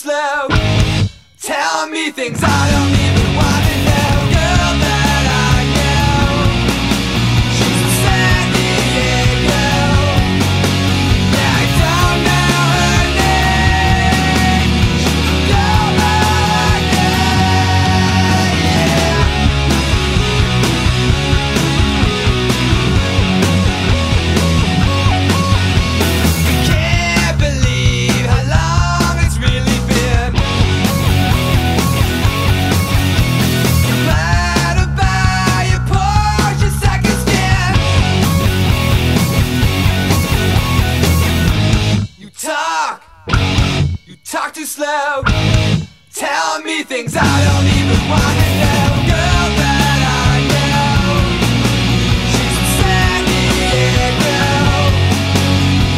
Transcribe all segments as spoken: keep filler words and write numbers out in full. slow, telling me things I don't even want to know. Girl that I know, she's from San Diego. Yeah, I don't know her name. She's a girl that I know. I can't believe how long it's really been. Talk too slow, telling me things I don't even want to know. Girl that I know, she's from San Diego.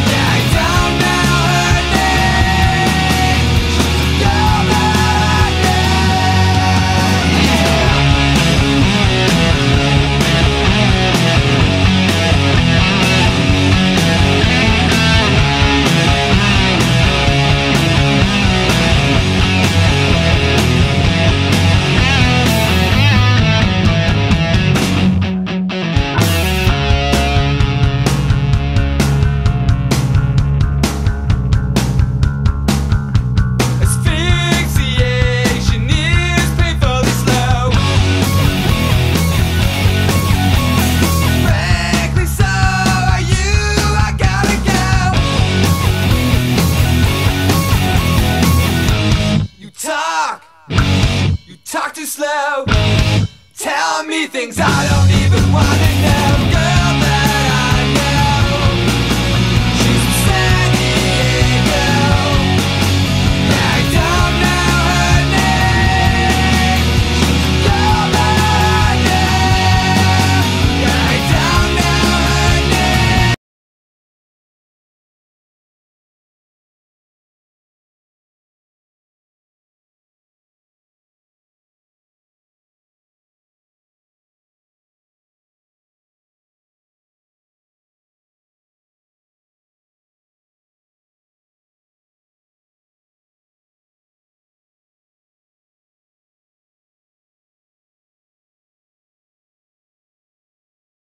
Yeah, I don't know her name. She's a girl that I know. Yeah. Talk too slow, telling me things I don't even want to know.